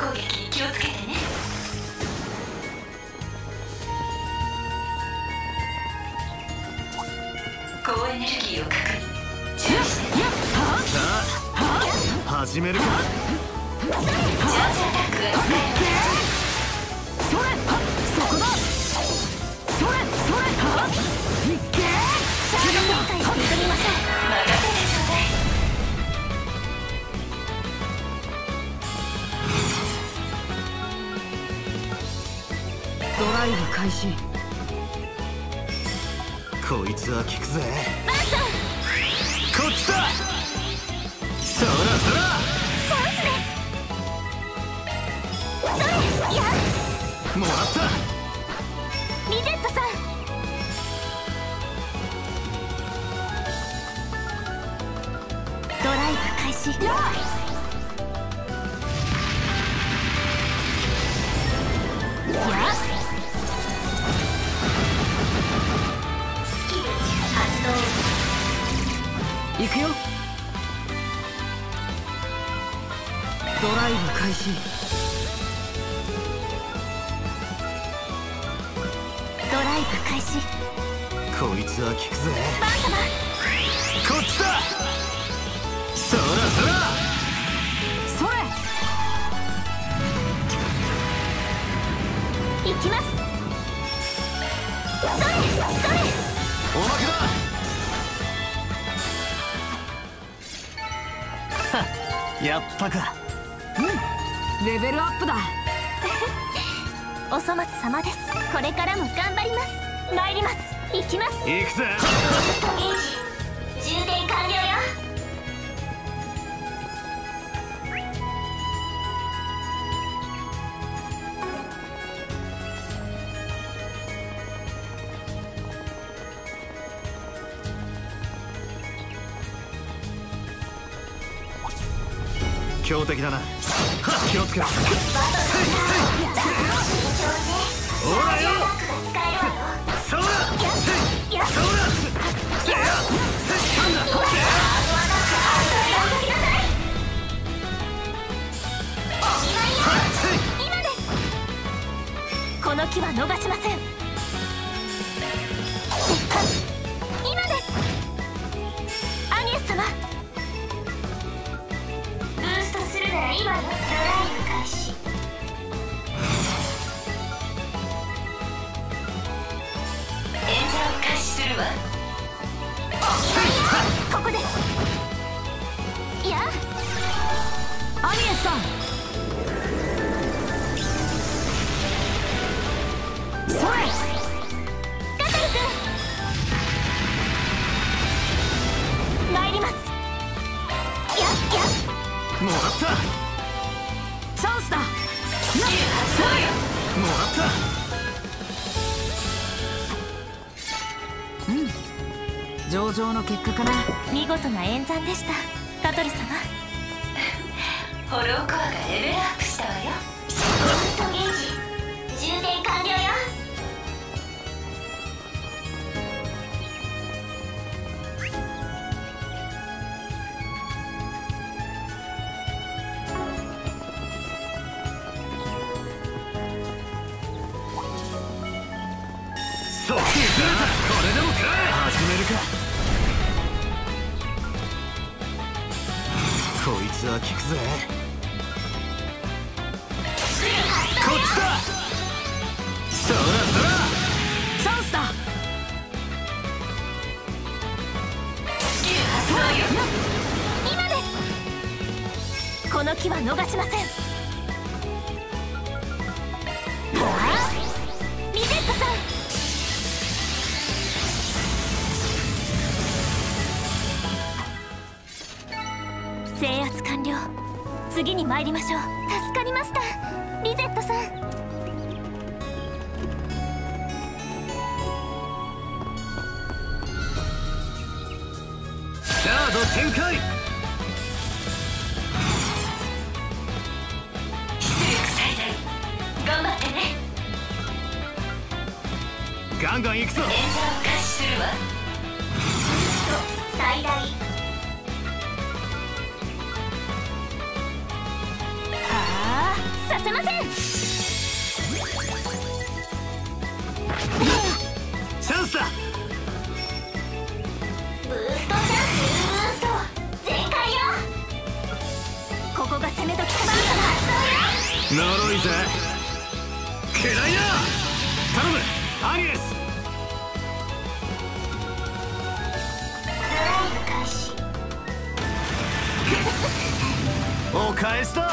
攻撃に気をつけてね。高エネルギーを確認。チャージしてね。さあ始めるか。チャージアタックが使える。それそこだ。それそれいっけ。チャージを取りましょう。任せてちょうだい。ドライブ開始。こいつは効くぜ。マンソンこっちだ。そらそらチャンスです。それやっもらった。リゼットさんドライブ開始。ロー行くよ。ドライブ開始。ドライブ開始。こいつは効くぜ。バン様こっちだ。そらそらそれ行きます。それそれおまけだ。やったか。うん、レベルアップだ。お粗末様です。これからも頑張ります。参ります。行きます。行くぜ。充電完了よ。強敵だな。気をつけろ。バトルこの木は逃しません。今ですアニエス様。今のドライブ開始。演算開始するわ。ここです。いやアニエスさんそれガトル君参ります。やっもらったもらった。うん、上々の結果かな。見事な演算でしたガトル様。ホローコアがレベルアップしたわよ。ポイントゲージ充電完了よ。これでも食らえ。始めるか。こいつは効くぜ。こっちだ。そらそらチャンスだ。スキル発動よ。今ですこの木は逃しません。制圧完了。次に参りましょう。助かりましたリゼットさん。ガード展開。出力最大。頑張ってね。ガンガン行くぞ。演算を開始するわ。最大。させません。チャンスだ。ブーストチャンス、ブースト全開よ。ここが攻め時スパートだ。呪いぜくらいだ。頼むアニエス。お返しだ。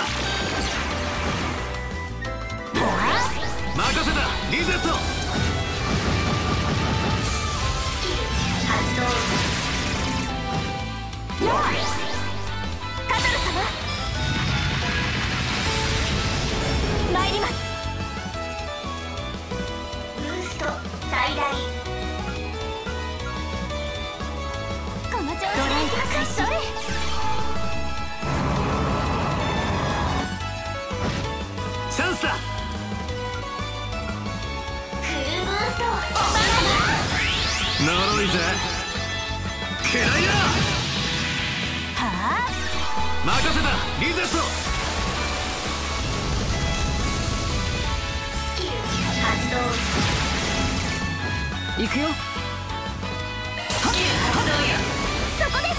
任せたリゼット。発動。カトル様参ります。ブースト最大。この調子で行きましょう。呪いぜ嫌いだ。はあ、任せたリゼット。スキル発動。いくよ。スキル発動よ。そこです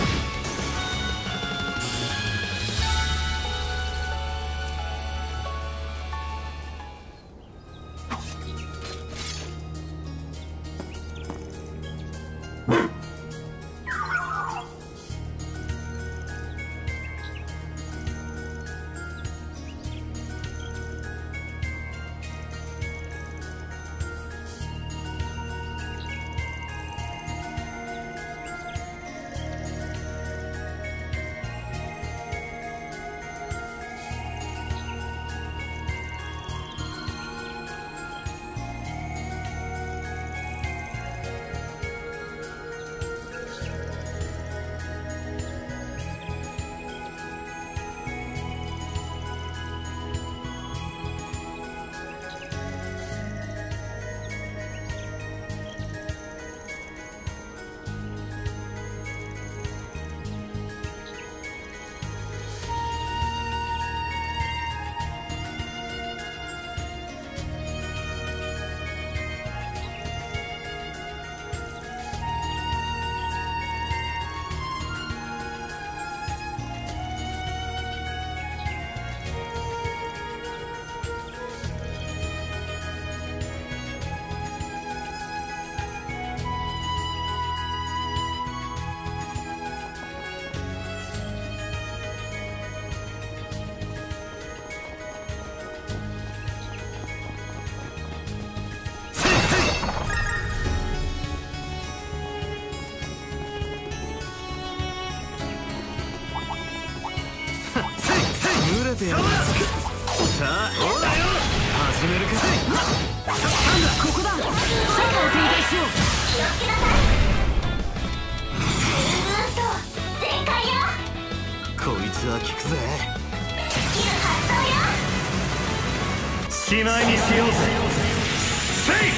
さあ、ほらよ、始めるか。なんだ、ここだ。シャワーを展開しよう。気をつけなさい。ブースト全開よ。こいつは効くぜ。スキル発動よ。しまいにしようぜ。せい。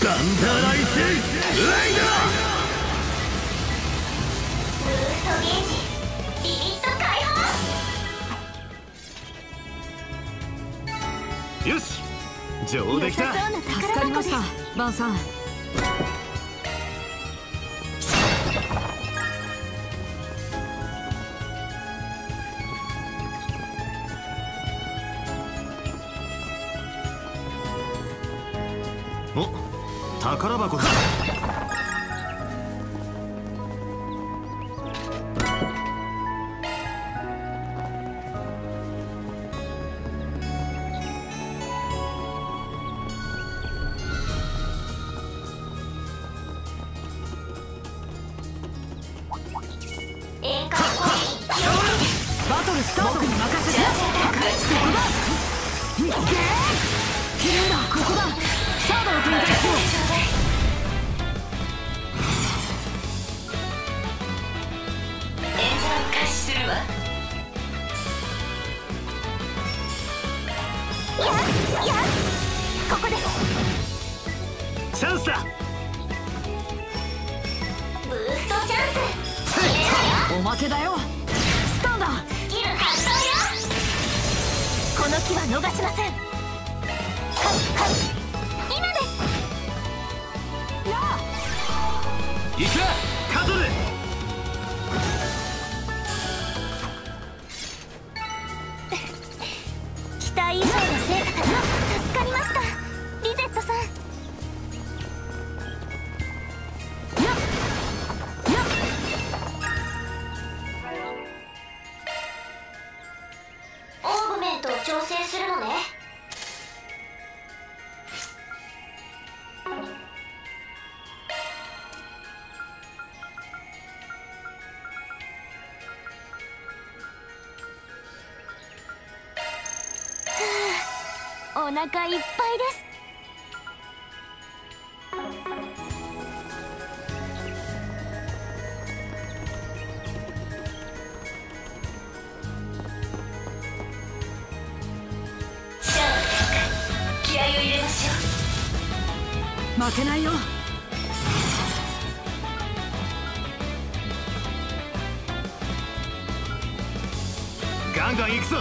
ガンダライスレイド。ゲージビビッと解放。よし、上出来た。助かりましたバンさん。お、宝箱だ。チャンスだ。ブーストチャンス。おまけだよ。この機は逃しません。今です。ロー。行け、カトル。期待以上の成果から助かりました、リゼットさん。お腹いっぱいです。じゃあ気合を入れましょう。負けないよ。ガンガン行くぞ。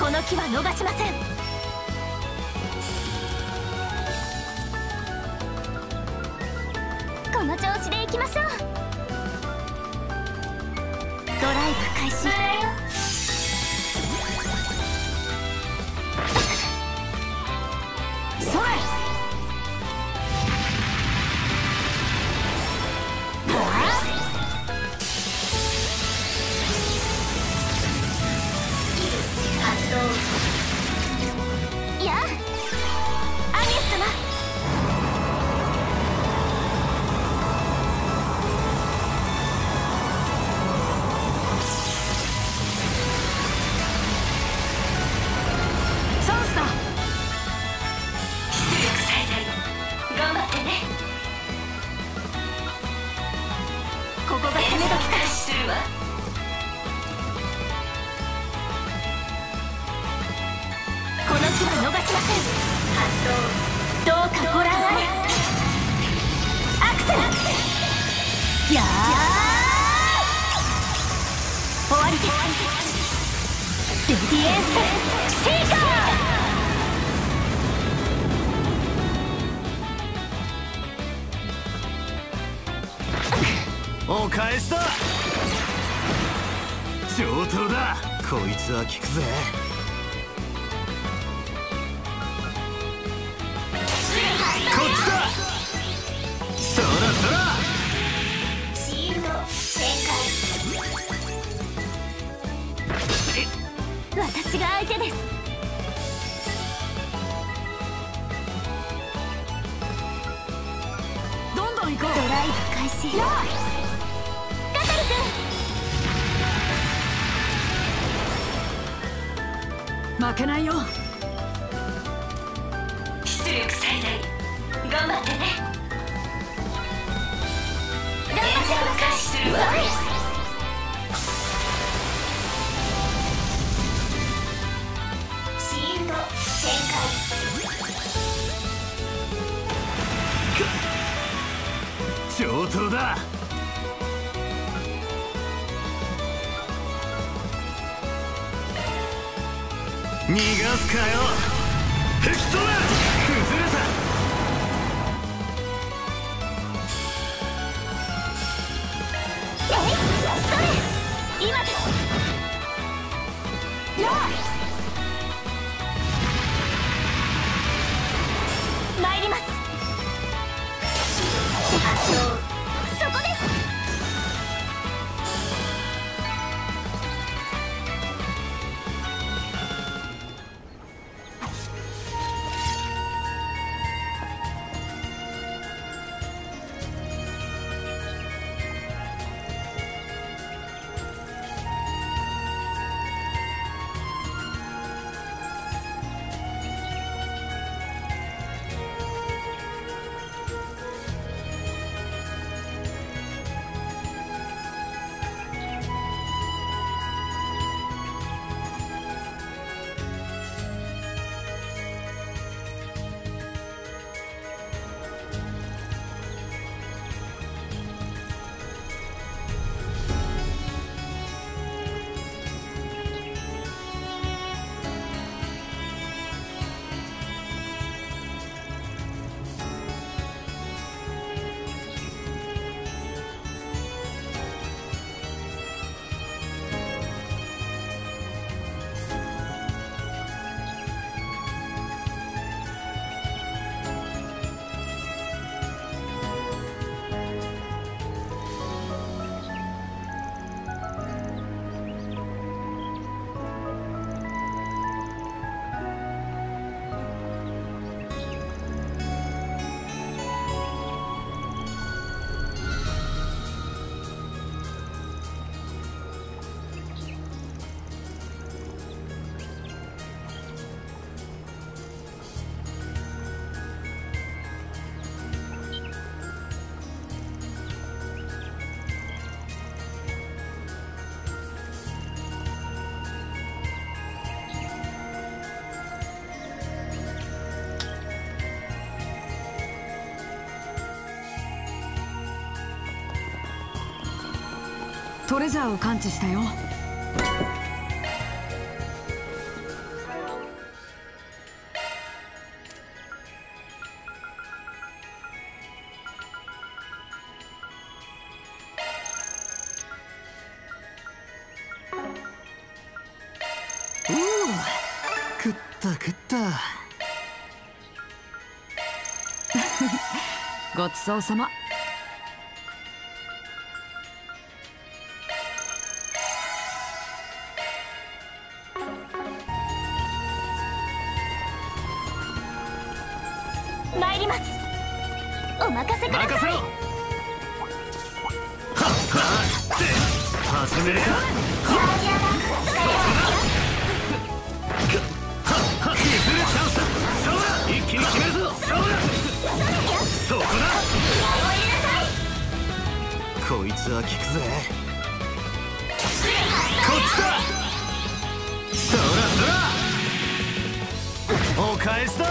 この機は逃しません。この調子でいきましょう。ドライブ開始。それ。わあ。発動。いや、アニエス様。レディエンスシーカー。お返しだ。上等だ。こいつは効くぜ。こっちだ。そらそら。シールド展開。私が相手です。どんどん行こう。ドライブ開始。よーい、ガタリ君。負けないよ。出力最大。頑張ってね。頑張ってください。すごい。上等だ。逃がすかよ。吹き飛べ。崩れた。それ。今です。よー。参ります。そこです。トレジャーを感知したよ。おお、食った食った。ごちそうさま。参ります。お任せください。任せろ。はっはっ。始めるか。はっはっ。譲るチャンスだ。そうだ。一気に決めるぞ。そうだ。そこだ。こいつは効くぜ。こっちだ。そらそら。お返しだ。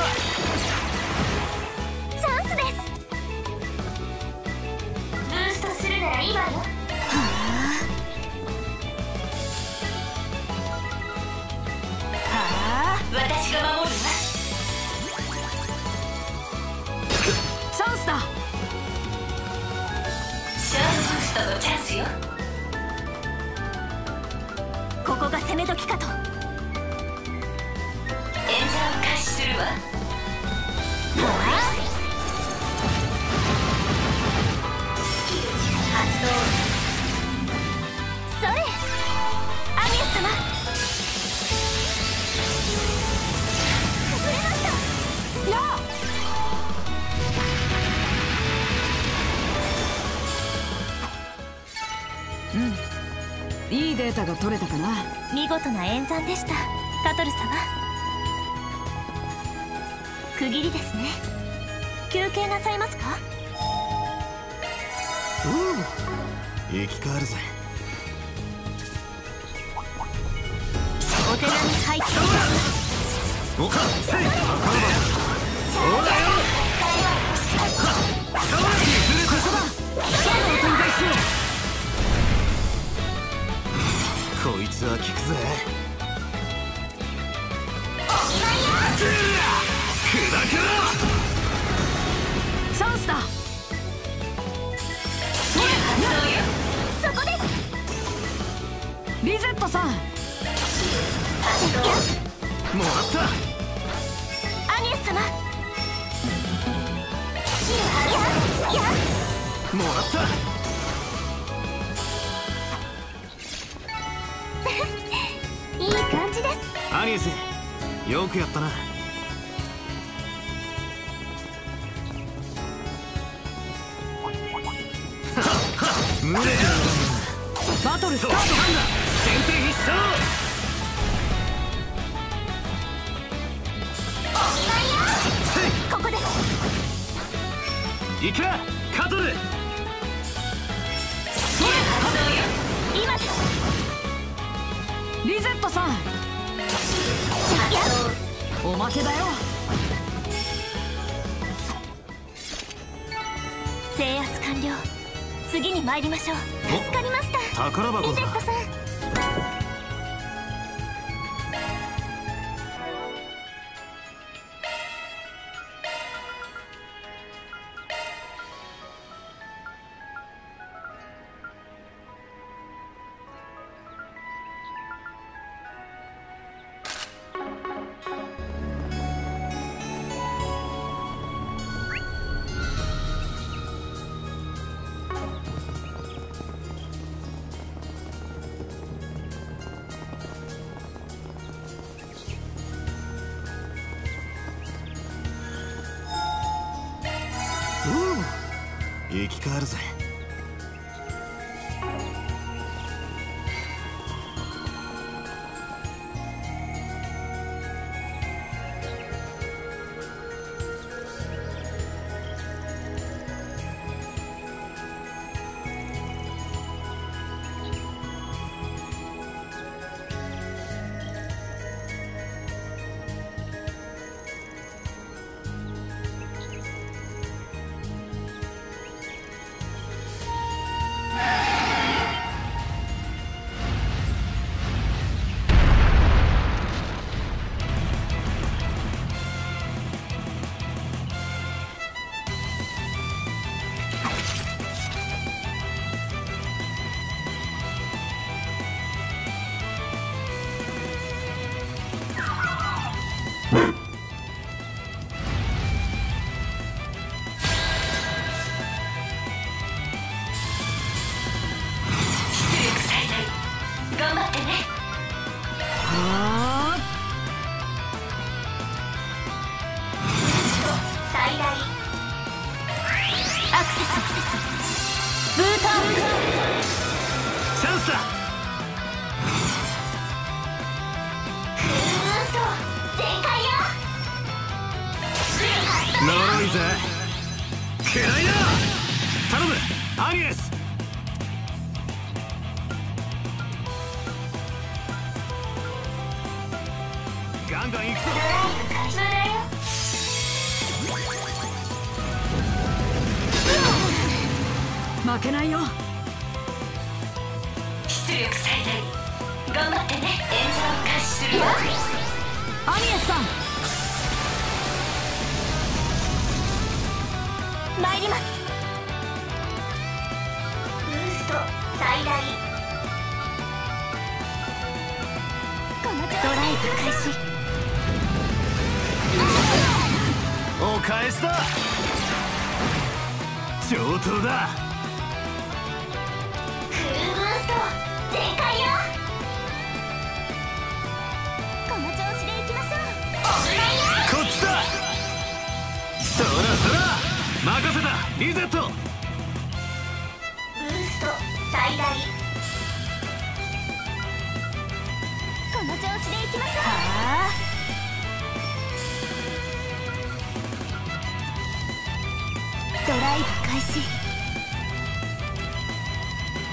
チャンスです。ブーストするなら今よ。はあ。私が守るわ。チャンスよ。ここが攻め時かと。演者を開始するわ。発動。それ、アニエス様。崩れました。やあ。うん、いいデータが取れたかな。見事な演算でした、カトル様。区切りですね。休憩なさいますか。おお、生き返るぜ。お手並み拝見。おかっせい。そうだよ。そうだよ。こいつは効くぜ。チャンスだ。そこです。リゼットさん。もらった。アニエス様。もらった。アニエス、よくやったな。無理だ。バトルスタート。先手必勝。ここです。行け、カトル。今です。リゼットさん。おまけだよ。制圧完了。次に参りましょう。助かりました。宝箱だ。リゼットさん。生き返るぜ。アクセスブートアップ。チャンスだ。グーッと全開よ。呪いぜ嫌いだ。頼むアニエス。ガンガン行くぞ。負けないよ。出力最大。頑張ってね。演奏を開始するよ。アニエスさん参ります。ブースト最大。ドライブ開始。お返しだ。上等だ。全開よ。この調子でいきましょう。こっちだ。そらそら任せたリゼット。ブースト最大。この調子でいきましょう。あドライブ開始。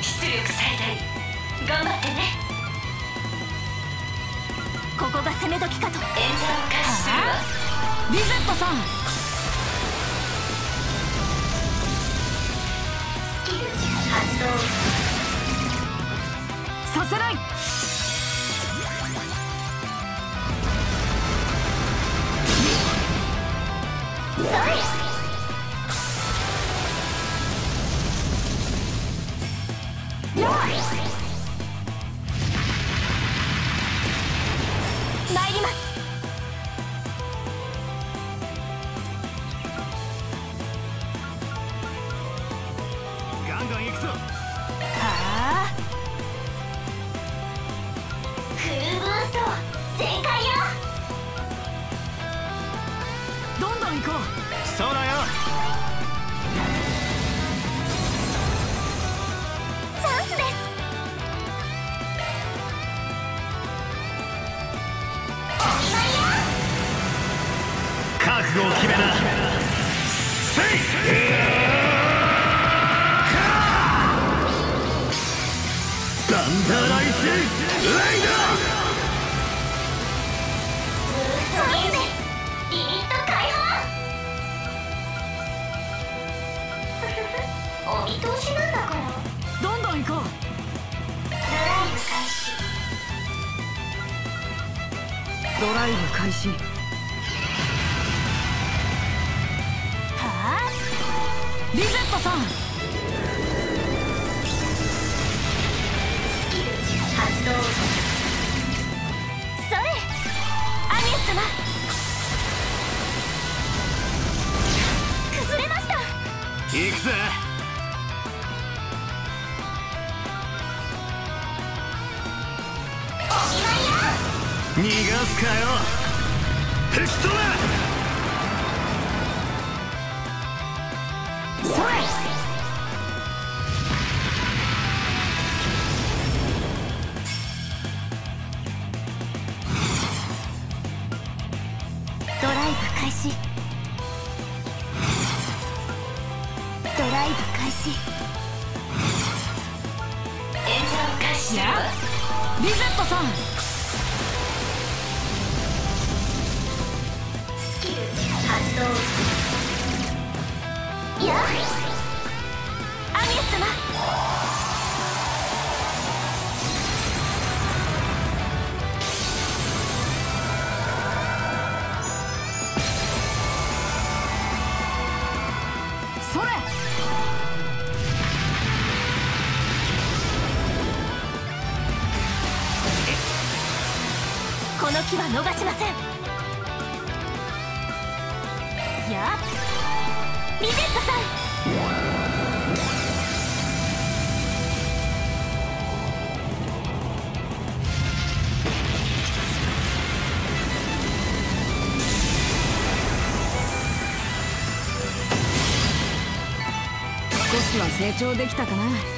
出力最大。頑張ってね。ここが攻め時かと。演奏開始するわ。リゼットさんスキル発動させない。それ少しは成長できたかな。